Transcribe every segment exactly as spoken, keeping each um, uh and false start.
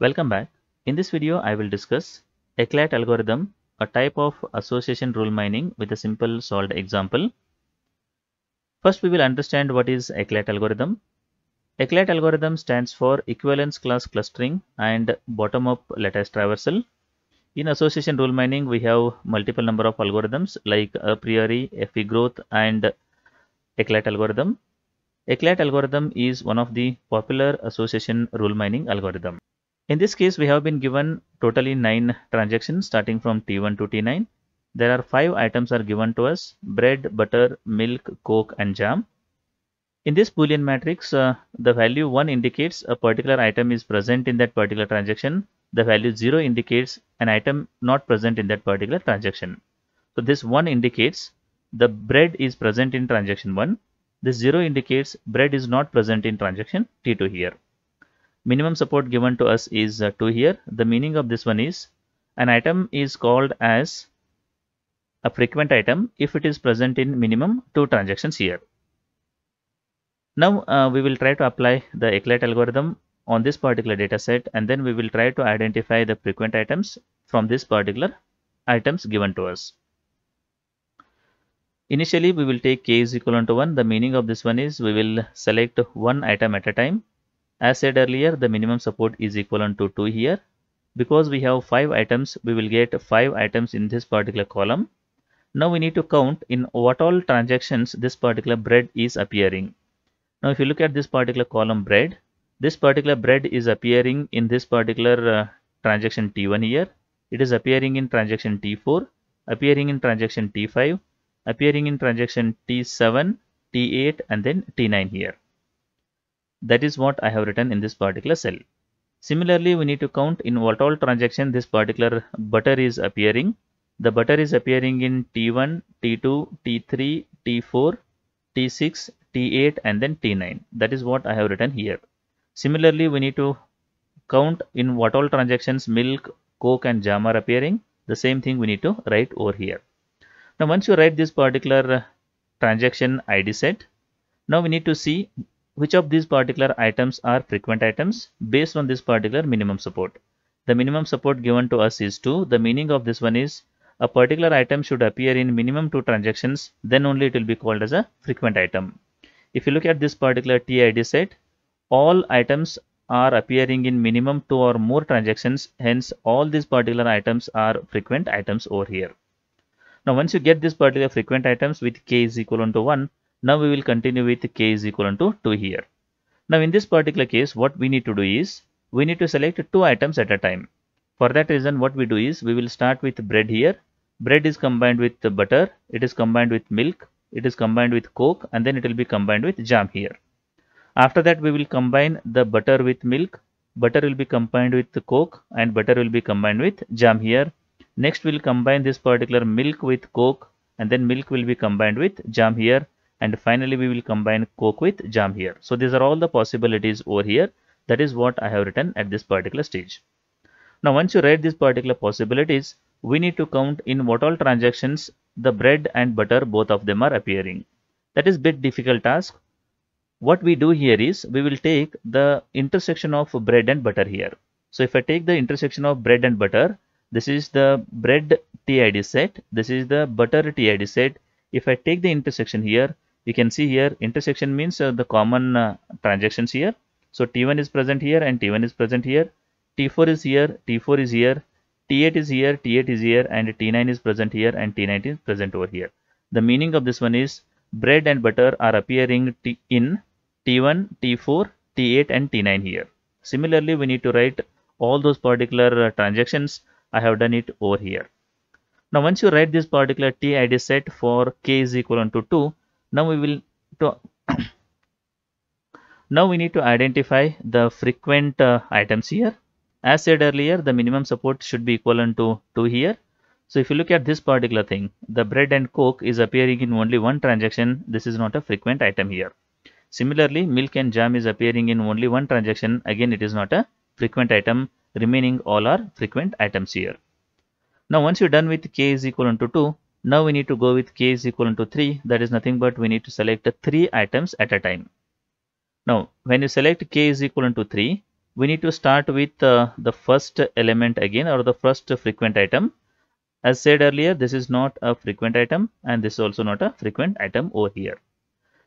Welcome back. In this video, I will discuss Eclat algorithm, a type of association rule mining, with a simple solved example. First, we will understand what is Eclat algorithm. Eclat algorithm stands for equivalence class clustering and bottom-up lattice traversal. In association rule mining, we have multiple number of algorithms like Apriori, F P growth, and Eclat algorithm. Eclat algorithm is one of the popular association rule mining algorithm. In this case, we have been given totally nine transactions starting from T one to T nine. There are five items are given to us: bread, butter, milk, coke, and jam. In this Boolean matrix, uh, the value one indicates a particular item is present in that particular transaction. The value zero indicates an item not present in that particular transaction. So this one indicates the bread is present in transaction one. This zero indicates bread is not present in transaction T two here. Minimum support given to us is uh, two here. The meaning of this one is an item is called as a frequent item if it is present in minimum two transactions here. Now uh, we will try to apply the Eclat algorithm on this particular data set, and then we will try to identify the frequent items from this particular items given to us. Initially, we will take k is equal to one. The meaning of this one is we will select one item at a time. As said earlier, the minimum support is equal to two here. Because we have five items, we will get five items in this particular column. Now we need to count in what all transactions this particular bread is appearing. Now if you look at this particular column bread, this particular bread is appearing in this particular uh, transaction T one here. It is appearing in transaction T four, appearing in transaction T five, appearing in transaction T seven, T eight, and then T nine here. That is what I have written in this particular cell. Similarly, we need to count in what all transaction this particular butter is appearing. The butter is appearing in T one, T two, T three, T four, T six, T eight, and then T nine. That is what I have written here. Similarly, we need to count in what all transactions milk, coke, and jam are appearing. The same thing we need to write over here. Now, once you write this particular transaction I D set, now we need to see which of these particular items are frequent items based on this particular minimum support. The minimum support given to us is two. The meaning of this one is a particular item should appear in minimum two transactions, then only it will be called as a frequent item. If you look at this particular T I D set, all items are appearing in minimum two or more transactions, hence all these particular items are frequent items over here. Now once you get this particular frequent items with k is equal to one, now we will continue with k is equal to two here. Now in this particular case, what we need to do is we need to select two items at a time. For that reason, what we do is we will start with bread here. Bread is combined with butter, it is combined with milk, it is combined with coke, and then it will be combined with jam here. After that, we will combine the butter with milk, butter will be combined with coke, and butter will be combined with jam here. Next, we will combine this particular milk with coke, and then milk will be combined with jam here. And finally, we will combine coke with jam here. So these are all the possibilities over here. That is what I have written at this particular stage. Now, once you write these particular possibilities, we need to count in what all transactions the bread and butter, both of them, are appearing. That is a bit difficult task. What we do here is we will take the intersection of bread and butter here. So if I take the intersection of bread and butter, this is the bread T I D set. This is the butter T I D set. If I take the intersection here, you can see here intersection means uh, the common uh, transactions here. So T one is present here and T one is present here. T four is here, T four is here, T eight is here, T eight is here, and T nine is present here and T nine is present over here. The meaning of this one is bread and butter are appearing t in T one, T four, T eight, and T nine here. Similarly, we need to write all those particular uh, transactions. I have done it over here. Now, once you write this particular T I D set for k is equal to two, now we will to now we need to identify the frequent uh, items here. As said earlier, the minimum support should be equal to two here. So if you look at this particular thing, the bread and coke is appearing in only one transaction. This is not a frequent item here. Similarly, milk and jam is appearing in only one transaction. Again, it is not a frequent item. Remaining all are frequent items here. Now, once you're done with k is equal to two, now we need to go with k is equal to three. That is nothing but we need to select three items at a time. Now, when you select k is equal to three, we need to start with uh, the first element again, or the first frequent item. As said earlier, this is not a frequent item, and this is also not a frequent item over here.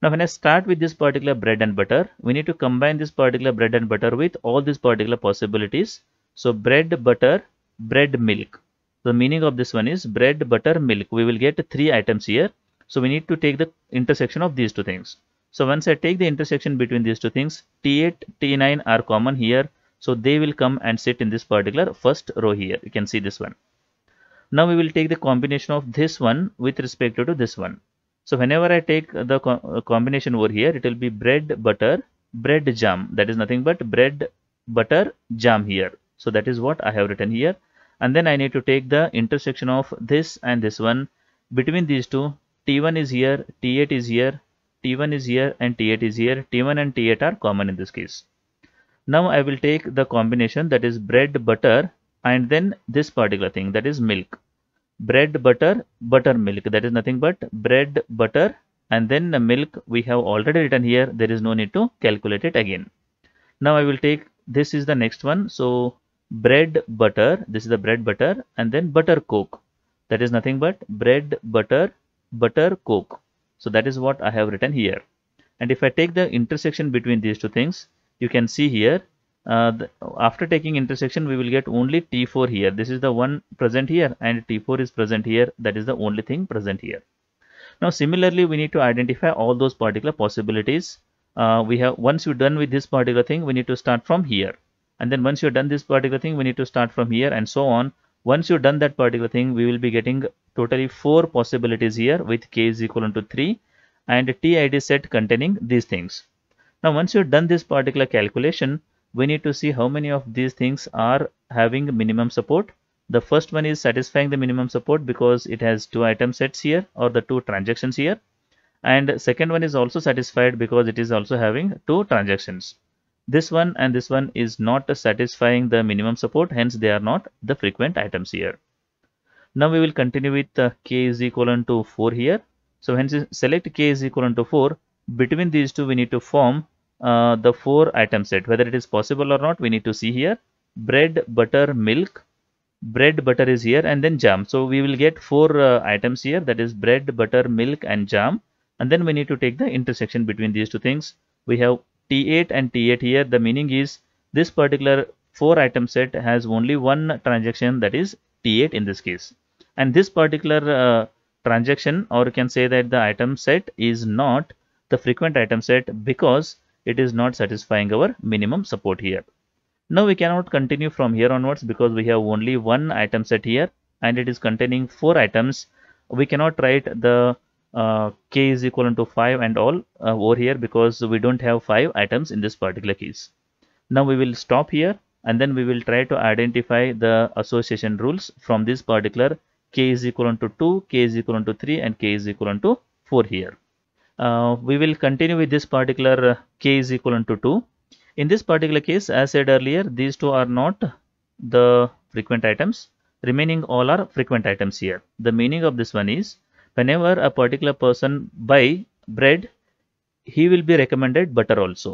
Now when I start with this particular bread and butter, we need to combine this particular bread and butter with all these particular possibilities. So bread, butter, bread, milk. The meaning of this one is bread, butter, milk. We will get three items here. So we need to take the intersection of these two things. So once I take the intersection between these two things, T eight, T nine are common here. So they will come and sit in this particular first row here. You can see this one. Now we will take the combination of this one with respect to this one. So whenever I take the co combination over here, it will be bread, butter, bread, jam. That is nothing but bread, butter, jam here. So that is what I have written here. And then I need to take the intersection of this and this one. Between these two, T one is here, T eight is here, T one is here, and T eight is here. T one and T eight are common in this case. Now I will take the combination, that is bread, butter, and then this particular thing, that is milk. Bread, butter, buttermilk. That is nothing but bread, butter, and then the milk we have already written here. There is no need to calculate it again. Now I will take, this is the next one. So bread, butter, this is the bread, butter, and then butter, coke. That is nothing but bread, butter, butter, coke. So that is what I have written here. And if I take the intersection between these two things, you can see here, uh, the, after taking intersection, we will get only T four here. This is the one present here, and T four is present here. That is the only thing present here. Now similarly, we need to identify all those particular possibilities. Uh, we have, once you're done with this particular thing, we need to start from here. And then once you're done this particular thing, we need to start from here, and so on. Once you've done that particular thing, we will be getting totally four possibilities here with k is equivalent to three and T I D set containing these things. Now, once you've done this particular calculation, we need to see how many of these things are having minimum support. The first one is satisfying the minimum support because it has two item sets here, or the two transactions here. And second one is also satisfied because it is also having two transactions. This one and this one is not satisfying the minimum support, hence they are not the frequent items here. Now we will continue with uh, k is equivalent to four here. So hence select k is equivalent to four. Between these two, we need to form uh, the four item set. Whether it is possible or not, we need to see here. Bread, butter, milk. Bread, butter is here, and then jam. So we will get four uh, items here, that is bread, butter, milk, and jam. And then we need to take the intersection between these two things. We have T eight and T eight here. The meaning is this particular four item set has only one transaction, that is T eight in this case, and this particular uh, transaction, or you can say that the item set, is not the frequent item set because it is not satisfying our minimum support here. Now we cannot continue from here onwards because we have only one item set here and it is containing four items. We cannot write the Uh, k is equivalent to five and all uh, over here because we don't have five items in this particular case. Now we will stop here, and then we will try to identify the association rules from this particular k is equivalent to two, k is equivalent to three, and k is equivalent to four here. Uh, we will continue with this particular uh, k is equivalent to two. In this particular case, as said earlier, these two are not the frequent items. Remaining all are frequent items here. The meaning of this one is, whenever a particular person buy bread, he will be recommended butter also.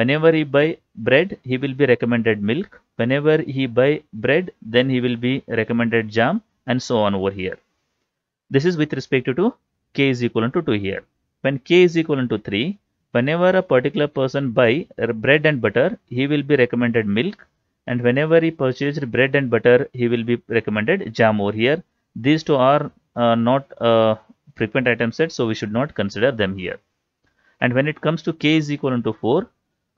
Whenever he buy bread, he will be recommended milk. Whenever he buy bread, then he will be recommended jam, and so on over here. This is with respect to, to k is equivalent to two here. When k is equivalent to three, whenever a particular person buy bread and butter, he will be recommended milk. And whenever he purchased bread and butter, he will be recommended jam over here. These two are Uh, not a frequent item set, so we should not consider them here. And when it comes to k is equivalent to four,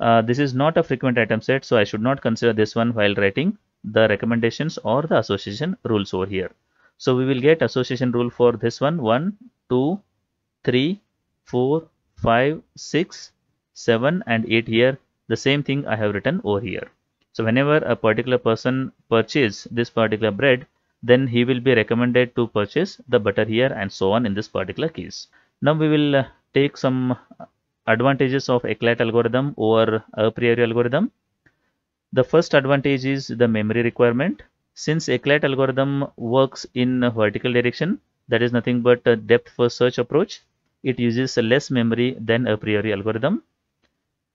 uh, this is not a frequent item set, so I should not consider this one while writing the recommendations or the association rules over here. So we will get association rule for this one: one, two, three, four, five, six, seven and eight here. The same thing I have written over here. So whenever a particular person purchases this particular bread, then he will be recommended to purchase the butter here, and so on in this particular case. Now we will uh, take some advantages of Eclat algorithm over Apriori algorithm. The first advantage is the memory requirement. Since Eclat algorithm works in a vertical direction, that is nothing but a depth first search approach, it uses less memory than Apriori algorithm.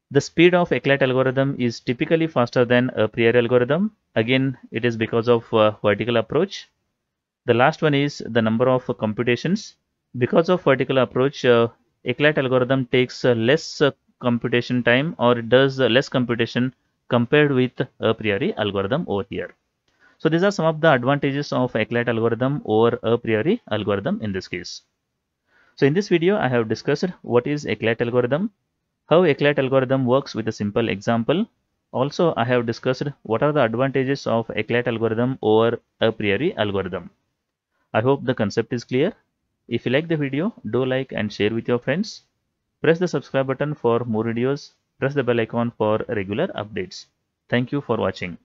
The speed of Eclat algorithm is typically faster than Apriori algorithm. Again, it is because of uh, vertical approach. The last one is the number of uh, computations. Because of vertical approach, uh, Eclat algorithm takes uh, less uh, computation time, or it does uh, less computation compared with Apriori algorithm over here. So these are some of the advantages of Eclat algorithm over Apriori algorithm in this case. So in this video, I have discussed what is Eclat algorithm, how Eclat algorithm works with a simple example. Also, I have discussed what are the advantages of Eclat algorithm over Apriori algorithm. I hope the concept is clear. If you like the video, do like and share with your friends. Press the subscribe button for more videos. Press the bell icon for regular updates. Thank you for watching.